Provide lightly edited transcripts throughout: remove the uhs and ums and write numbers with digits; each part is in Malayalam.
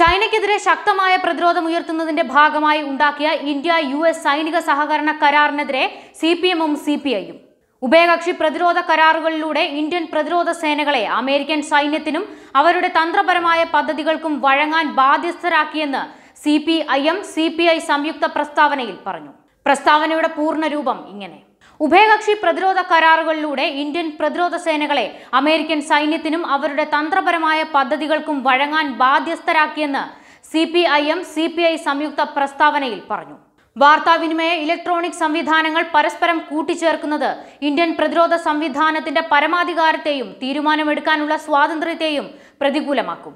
ചൈനയ്ക്കെതിരെ ശക്തമായ പ്രതിരോധമുയർത്തുന്നതിന്റെ ഭാഗമായി ഉണ്ടാക്കിയ ഇന്ത്യ യു.എസ്. സൈനിക സഹകരണ കരാറിനെതിരെ സി.പി.എമ്മും സി.പി.ഐയും. ഉഭയകക്ഷി പ്രതിരോധ കരാറുകളിലൂടെ ഇന്ത്യൻ പ്രതിരോധ സേനകളെ അമേരിക്കൻ സൈന്യത്തിനും അവരുടെ തന്ത്രപരമായ പദ്ധതികൾക്കും വഴങ്ങാൻ ബാധ്യസ്ഥരാക്കിയെന്ന് സി.പി.ഐ.എം. സി.പി.ഐ സംയുക്ത പ്രസ്താവനയിൽ പറഞ്ഞു. പ്രസ്താവനയുടെ പൂർണ്ണരൂപം ഇങ്ങനെ: ഉഭയകക്ഷി പ്രതിരോധ കരാറുകളിലൂടെ ഇന്ത്യൻ പ്രതിരോധ സേനകളെ അമേരിക്കൻ സൈന്യത്തിനും അവരുടെ തന്ത്രപരമായ പദ്ധതികൾക്കും വഴങ്ങാൻ ബാധ്യസ്ഥരാക്കിയെന്ന് സി.പി.ഐ.എം. സി.പി.ഐ സംയുക്ത പ്രസ്താവനയിൽ പറഞ്ഞു. വാർത്താവിനിമയ ഇലക്ട്രോണിക് സംവിധാനങ്ങൾ പരസ്പരം കൂട്ടിച്ചേർക്കുന്നത് ഇന്ത്യൻ പ്രതിരോധ സംവിധാനത്തിന്റെ പരമാധികാരത്തെയും തീരുമാനമെടുക്കാനുള്ള സ്വാതന്ത്ര്യത്തെയും പ്രതികൂലമാക്കും.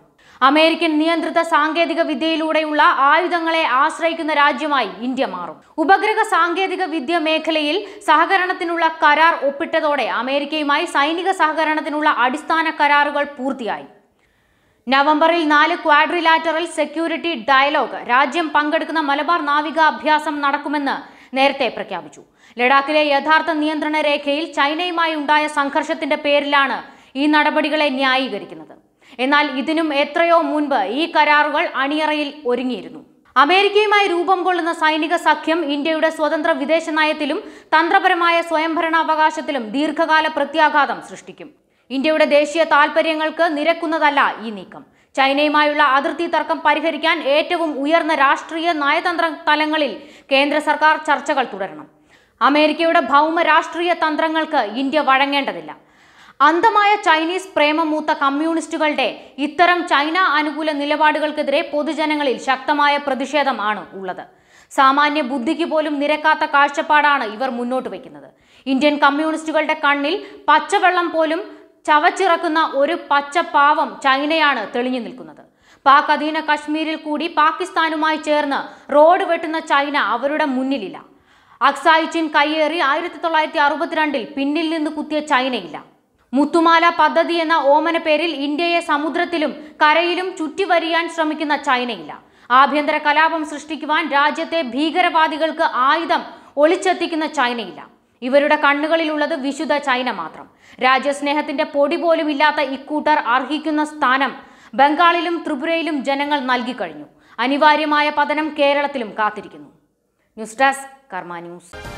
അമേരിക്കൻ നിയന്ത്രിത സാങ്കേതിക വിദ്യയിലൂടെയുള്ള ആയുധങ്ങളെ ആശ്രയിക്കുന്ന രാജ്യമായി ഇന്ത്യ മാറും. ഉപഗ്രഹ സാങ്കേതിക വിദ്യ മേഖലയിൽ സഹകരണത്തിനുള്ള കരാർ ഒപ്പിട്ടതോടെ അമേരിക്കയുമായി സൈനിക സഹകരണത്തിനുള്ള അടിസ്ഥാന കരാറുകൾ പൂർത്തിയായി. നവംബറിൽ 4 ക്വാഡ്രിലാറ്ററൽ സെക്യൂരിറ്റി ഡയലോഗ് രാജ്യം പങ്കെടുക്കുന്ന മലബാർ നാവിക അഭ്യാസം നടക്കുമെന്ന് നേരത്തെ പ്രഖ്യാപിച്ചു. ലഡാക്കിലെ യഥാർത്ഥ നിയന്ത്രണ രേഖയിൽ ചൈനയുമായി ഉണ്ടായ സംഘർഷത്തിന്റെ പേരിലാണ് ഈ നടപടികളെ ന്യായീകരിക്കുന്നത്. എന്നാൽ ഇതിനും എത്രയോ മുൻപ് ഈ കരാറുകൾ അണിയറയിൽ ഒരുങ്ങിയിരുന്നു. അമേരിക്കയുമായി രൂപം കൊള്ളുന്ന സൈനിക സഖ്യം ഇന്ത്യയുടെ സ്വതന്ത്ര വിദേശ നയത്തിലും തന്ത്രപരമായ സ്വയംഭരണാവകാശത്തിലും ദീർഘകാല പ്രത്യാഘാതം സൃഷ്ടിക്കും. ഇന്ത്യയുടെ ദേശീയ താൽപര്യങ്ങൾക്ക് നിരക്കുന്നതല്ല ഈ നീക്കം. ചൈനയുമായുള്ള അതിർത്തി തർക്കം പരിഹരിക്കാൻ ഏറ്റവും ഉയർന്ന രാഷ്ട്രീയ നയതന്ത്ര തലങ്ങളിൽ കേന്ദ്ര സർക്കാർ ചർച്ചകൾ തുടരണം. അമേരിക്കയുടെ ഭൗമ രാഷ്ട്രീയ തന്ത്രങ്ങൾക്ക് ഇന്ത്യ വഴങ്ങേണ്ടതില്ല. അന്ധമായ ചൈനീസ് പ്രേമമൂത്ത കമ്മ്യൂണിസ്റ്റുകളുടെ ഇത്തരം ചൈന അനുകൂല നിലപാടുകൾക്കെതിരെ പൊതുജനങ്ങളിൽ ശക്തമായ പ്രതിഷേധമാണ് ഉള്ളത്. സാമാന്യ ബുദ്ധിക്ക് പോലും നിരക്കാത്ത കാഴ്ചപ്പാടാണ് ഇവർ മുന്നോട്ട് വയ്ക്കുന്നത്. ഇന്ത്യൻ കമ്മ്യൂണിസ്റ്റുകളുടെ കണ്ണിൽ പച്ചവെള്ളം പോലും ചവച്ചിറക്കുന്ന ഒരു പച്ചപ്പാവം ചൈനയാണ് തെളിഞ്ഞു നിൽക്കുന്നത്. പാക് അധീന കശ്മീരിൽ കൂടി പാകിസ്ഥാനുമായി ചേർന്ന് റോഡ് വെട്ടുന്ന ചൈന അവരുടെ മുന്നിലില്ല. അക്സായി ചിൻ കയ്യേറി 1962-ൽ പിന്നിൽ നിന്ന് കുത്തിയ ചൈനയില്ല. മുത്തുമാല പദ്ധതി എന്ന ഓമന പേരിൽ ഇന്ത്യയെ സമുദ്രത്തിലും കരയിലും ചുറ്റിവരിയാൻ ശ്രമിക്കുന്ന ചൈനയില്ല. ആഭ്യന്തര കലാപം സൃഷ്ടിക്കുവാൻ രാജ്യത്തെ ഭീകരവാദികൾക്ക് ആയുധം ഒളിച്ചെത്തിക്കുന്ന ചൈനയില്ല. ഇവരുടെ കണ്ണുകളിലുള്ളത് വിശുദ്ധ ചൈന മാത്രം. രാജ്യസ്നേഹത്തിന്റെ പൊടി പോലും ഇല്ലാത്ത ഇക്കൂട്ടർ അർഹിക്കുന്ന സ്ഥാനം ബംഗാളിലും ത്രിപുരയിലും ജനങ്ങൾ നൽകിക്കഴിഞ്ഞു. അനിവാര്യമായ പതനം കേരളത്തിലും കാത്തിരിക്കുന്നു. News desk, Karma news.